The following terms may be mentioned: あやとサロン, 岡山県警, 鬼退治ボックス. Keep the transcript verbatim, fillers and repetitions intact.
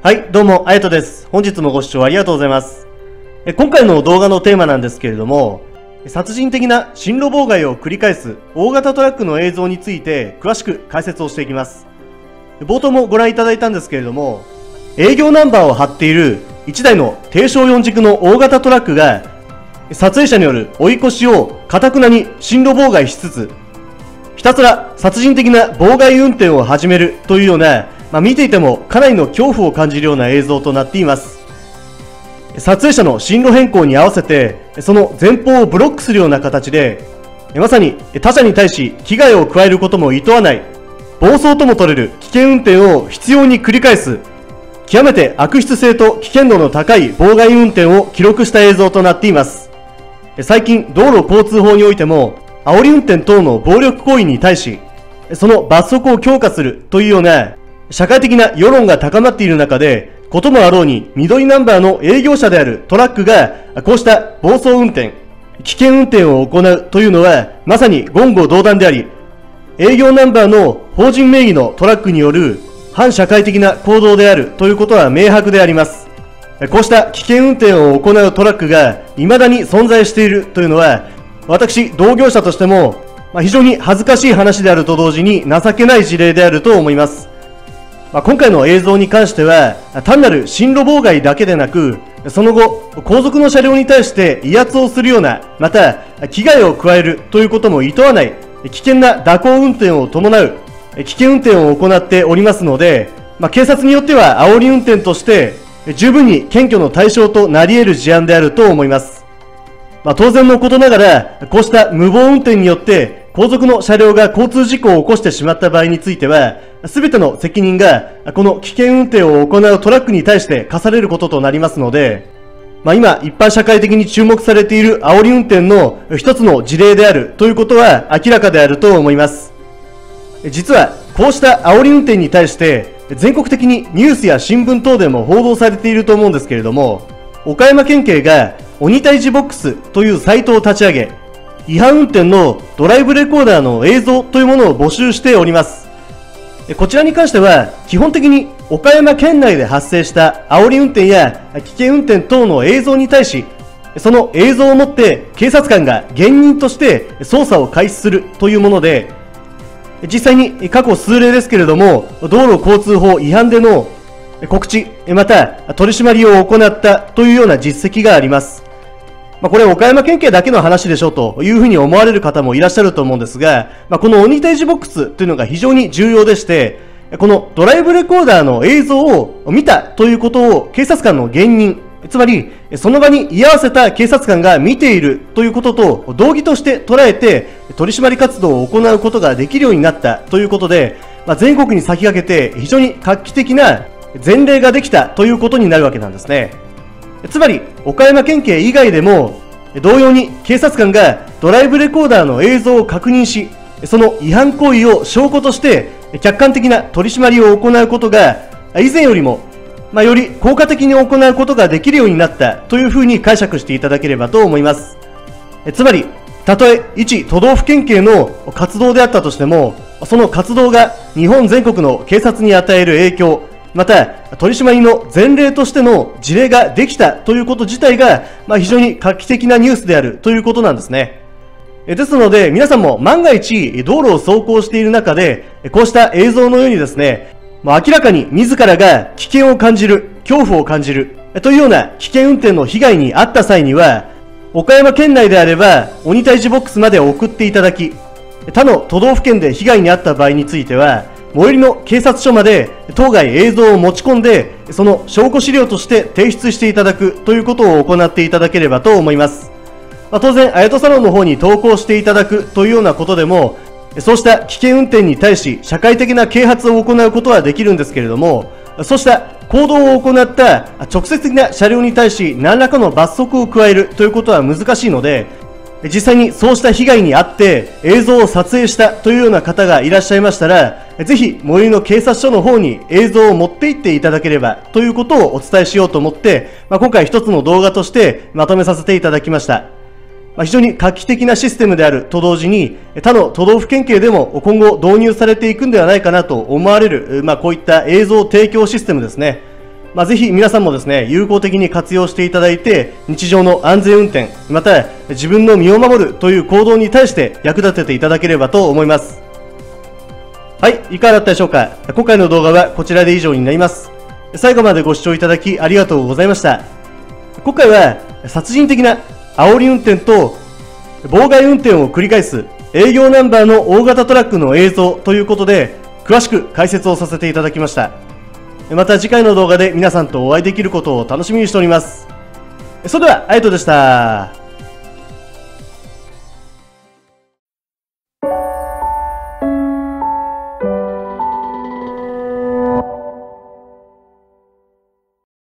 はい、どうも、あやとです。本日もご視聴ありがとうございます。え今回の動画のテーマなんですけれども、殺人的な進路妨害を繰り返す大型トラックの映像について詳しく解説をしていきます。冒頭もご覧いただいたんですけれども、営業ナンバーを貼っているいちだいの低床よん軸の大型トラックが、撮影者による追い越しを頑なに進路妨害しつつ、ひたすら殺人的な妨害運転を始めるというような、まあ、見ていてもかなりの恐怖を感じるような映像となっています。撮影者の進路変更に合わせて、その前方をブロックするような形で、まさに他者に対し危害を加えることも厭わない、暴走とも取れる危険運転を執拗に繰り返す、極めて悪質性と危険度の高い妨害運転を記録した映像となっています。最近、道路交通法においても、煽り運転等の暴力行為に対し、その罰則を強化するというような、社会的な世論が高まっている中で、こともあろうに緑ナンバーの営業車であるトラックが、こうした暴走運転、危険運転を行うというのは、まさに言語道断であり、営業ナンバーの法人名義のトラックによる反社会的な行動であるということは明白であります。こうした危険運転を行うトラックが未だに存在しているというのは、私、同業者としても、非常に恥ずかしい話であると同時に情けない事例であると思います。まあ、今回の映像に関しては、単なる進路妨害だけでなく、その後、後続の車両に対して威圧をするような、また、危害を加えるということも厭わない、危険な蛇行運転を伴う、危険運転を行っておりますので、まあ、警察によっては煽り運転として、十分に検挙の対象となり得る事案であると思います。まあ、当然のことながら、こうした無謀運転によって、後続の車両が交通事故を起こしてしまった場合については、すべての責任が、この危険運転を行うトラックに対して課されることとなりますので、まあ、今、一般社会的に注目されている煽り運転の一つの事例であるということは明らかであると思います。実は、こうした煽り運転に対して、全国的にニュースや新聞等でも報道されていると思うんですけれども、岡山県警が鬼退治ボックスというサイトを立ち上げ、違反運転のドライブレコーダーの映像というものを募集しております。こちらに関しては、基本的に岡山県内で発生した煽り運転や危険運転等の映像に対し、その映像をもって警察官が現人として捜査を開始するというもので、実際に過去数例ですけれども、道路交通法違反での告知、また取り締まりを行ったというような実績があります。まあこれ岡山県警だけの話でしょうというふうに思われる方もいらっしゃると思うんですが、まあ、この鬼退治ボックスというのが非常に重要でして、このドライブレコーダーの映像を見たということを警察官の現任、つまりその場に居合わせた警察官が見ているということと同義として捉えて取り締まり活動を行うことができるようになったということで、まあ、全国に先駆けて非常に画期的な前例ができたということになるわけなんですね。つまり、岡山県警以外でも、同様に警察官がドライブレコーダーの映像を確認し、その違反行為を証拠として客観的な取り締まりを行うことが、以前よりも、まあ、より効果的に行うことができるようになったというふうに解釈していただければと思います。つまり、たとえ一都道府県警の活動であったとしても、その活動が日本全国の警察に与える影響、また、取り締まりの前例としての事例ができたということ自体が、まあ、非常に画期的なニュースであるということなんですね。ですので、皆さんも万が一道路を走行している中で、こうした映像のようにですね、まあ、明らかに自らが危険を感じる、恐怖を感じる、というような危険運転の被害に遭った際には、岡山県内であれば鬼退治ボックスまで送っていただき、他の都道府県で被害に遭った場合については、最寄りの警察署まで当該映像を持ち込んで、その証拠資料として提出していただくということを行っていただければと思います。まあ、当然、あやとサロンの方に投稿していただくというようなことでも、そうした危険運転に対し社会的な啓発を行うことはできるんですけれども、そうした行動を行った直接的な車両に対し何らかの罰則を加えるということは難しいので、実際にそうした被害に遭って映像を撮影したというような方がいらっしゃいましたら、ぜひ最寄りの警察署の方に映像を持って行っていただければということをお伝えしようと思って、まあ、今回一つの動画としてまとめさせていただきました。まあ、非常に画期的なシステムであると同時に、他の都道府県警でも今後導入されていくんではないかなと思われる、まあ、こういった映像提供システムですね。まあ、ぜひ皆さんもですね、有効的に活用していただいて、日常の安全運転、また自分の身を守るという行動に対して役立てていただければと思います。はい、いかがだったでしょうか。今回の動画はこちらで以上になります。最後までご視聴いただきありがとうございました。今回は殺人的な煽り運転と妨害運転を繰り返す営業ナンバーの大型トラックの映像ということで、詳しく解説をさせていただきました。また次回の動画で皆さんとお会いできることを楽しみにしております。それでは、あいとでした。